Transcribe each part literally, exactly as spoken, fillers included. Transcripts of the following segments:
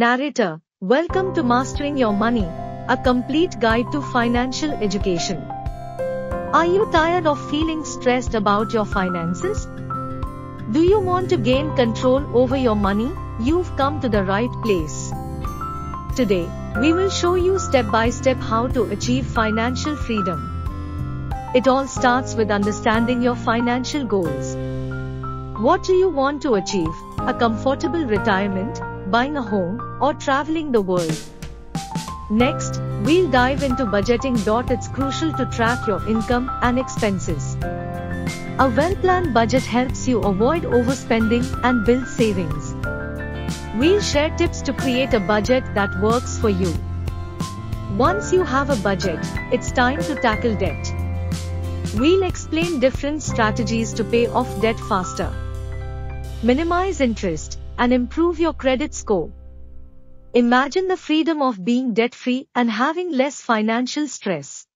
Narrator, welcome to Mastering Your Money, a complete guide to financial education. Are you tired of feeling stressed about your finances? Do you want to gain control over your money? You've come to the right place. Today, we will show you step by step how to achieve financial freedom. It all starts with understanding your financial goals. What do you want to achieve? A comfortable retirement? Buying a home, or traveling the world? Next, we'll dive into budgeting. It's crucial to track your income and expenses. A well-planned budget helps you avoid overspending and build savings. We'll share tips to create a budget that works for you. Once you have a budget, it's time to tackle debt. We'll explain different strategies to pay off debt faster, minimize interest, and improve your credit score. Imagine the freedom of being debt-free and having less financial stress.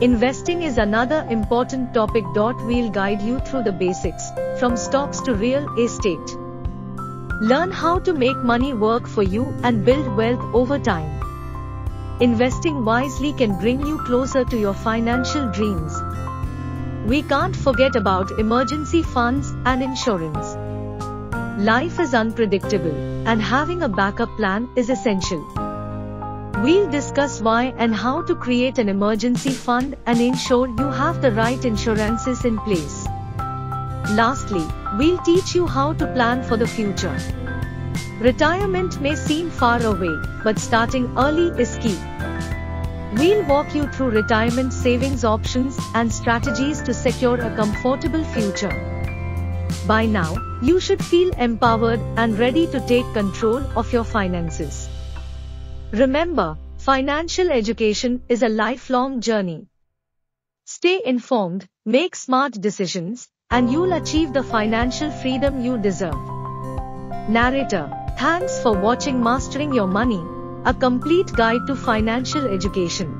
Investing is another important topic. We'll guide you through the basics, from stocks to real estate. Learn how to make money work for you and build wealth over time. Investing wisely can bring you closer to your financial dreams. We can't forget about emergency funds and insurance. Life is unpredictable, and having a backup plan is essential. We'll discuss why and how to create an emergency fund and ensure you have the right insurances in place. Lastly, we'll teach you how to plan for the future. Retirement may seem far away, but starting early is key. We'll walk you through retirement savings options and strategies to secure a comfortable future. By now, you should feel empowered and ready to take control of your finances. Remember, financial education is a lifelong journey. Stay informed, make smart decisions, and you'll achieve the financial freedom you deserve. Narrator, thanks for watching Mastering Your Money, a complete guide to financial education.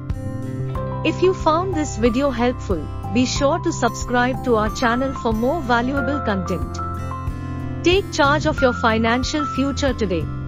If you found this video helpful, be sure to subscribe to our channel for more valuable content. Take charge of your financial future today.